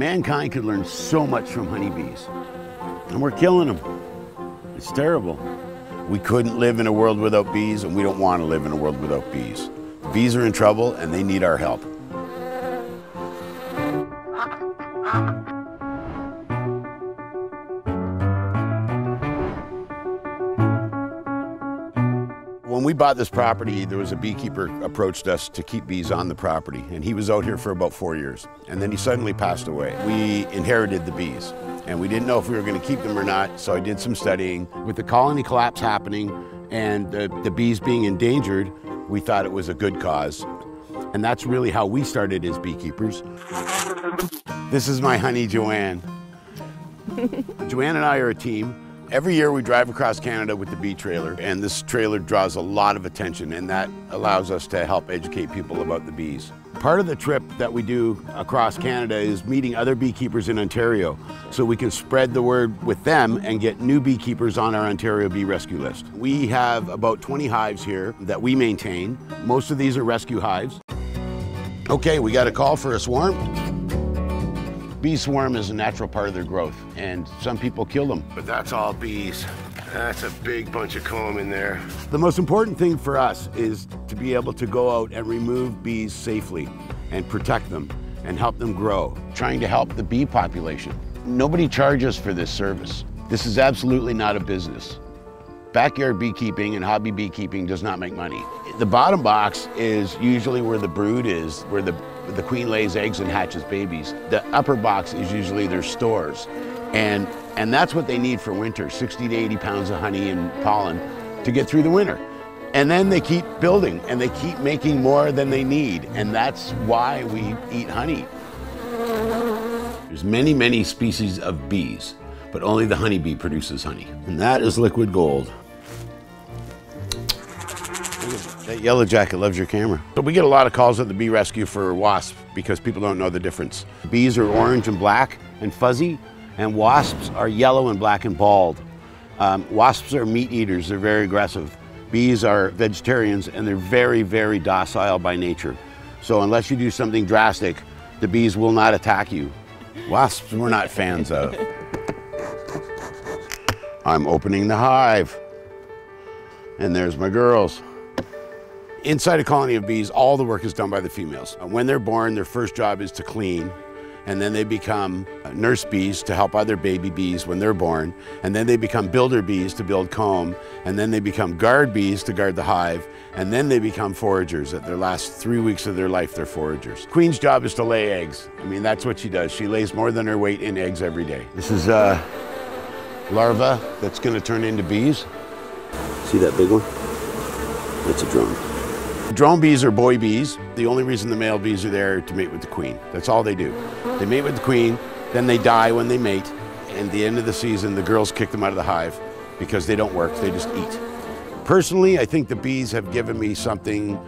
Mankind could learn so much from honeybees, and we're killing them. It's terrible. We couldn't live in a world without bees, and we don't want to live in a world without bees. Bees are in trouble, and they need our help. When we bought this property, there was a beekeeper approached us to keep bees on the property, and he was out here for about 4 years, and then he suddenly passed away. We inherited the bees, and we didn't know if we were going to keep them or not, so I did some studying. With the colony collapse happening and the bees being endangered, we thought it was a good cause, and that's really how we started as beekeepers. This is my honey, Joanne. Joanne and I are a team. Every year we drive across Canada with the bee trailer, and this trailer draws a lot of attention, and that allows us to help educate people about the bees. Part of the trip that we do across Canada is meeting other beekeepers in Ontario, so we can spread the word with them and get new beekeepers on our Ontario Bee Rescue List. We have about 20 hives here that we maintain. Most of these are rescue hives. Okay, we got a call for a swarm. Bee swarm is a natural part of their growth, and some people kill them. But that's all bees. That's a big bunch of comb in there. The most important thing for us is to be able to go out and remove bees safely and protect them and help them grow, trying to help the bee population. Nobody charges for this service. This is absolutely not a business. Backyard beekeeping and hobby beekeeping does not make money. The bottom box is usually where the brood is, where the queen lays eggs and hatches babies. The upper box is usually their stores. And that's what they need for winter, 60 to 80 pounds of honey and pollen to get through the winter. And then they keep building, and they keep making more than they need. And that's why we eat honey. There's many, many species of bees, but only the honeybee produces honey. And that is liquid gold. That yellow jacket loves your camera. But we get a lot of calls at the bee rescue for wasps because people don't know the difference. Bees are orange and black and fuzzy, and wasps are yellow and black and bald. Wasps are meat eaters, they're very aggressive. Bees are vegetarians, and they're very, very docile by nature. So unless you do something drastic, the bees will not attack you. Wasps we're not fans of. I'm opening the hive. And there's my girls. Inside a colony of bees, all the work is done by the females. When they're born, their first job is to clean, and then they become nurse bees to help other baby bees when they're born, and then they become builder bees to build comb, and then they become guard bees to guard the hive, and then they become foragers. At their last 3 weeks of their life, they're foragers. Queen's job is to lay eggs. I mean, that's what she does. She lays more than her weight in eggs every day. This is larva that's gonna turn into bees. See that big one? That's a drone. Drone bees are boy bees. The only reason the male bees are there is to mate with the queen. That's all they do. They mate with the queen, then they die when they mate, and at the end of the season, the girls kick them out of the hive because they don't work, they just eat. Personally, I think the bees have given me something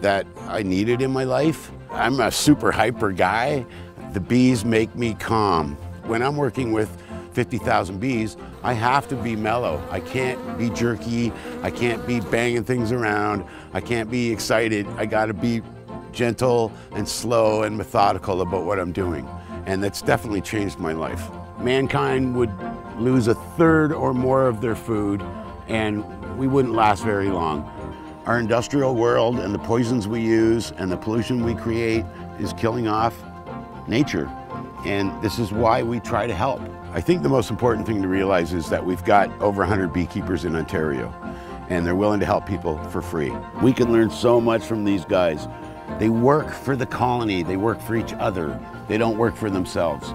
that I needed in my life. I'm a super hyper guy. The bees make me calm. When I'm working with 50,000 bees, I have to be mellow. I can't be jerky. I can't be banging things around. I can't be excited. I gotta be gentle and slow and methodical about what I'm doing. And that's definitely changed my life. Mankind would lose a third or more of their food, and we wouldn't last very long. Our industrial world and the poisons we use and the pollution we create is killing off nature. And this is why we try to help. I think the most important thing to realize is that we've got over 100 beekeepers in Ontario, and they're willing to help people for free. We can learn so much from these guys. They work for the colony, they work for each other, they don't work for themselves.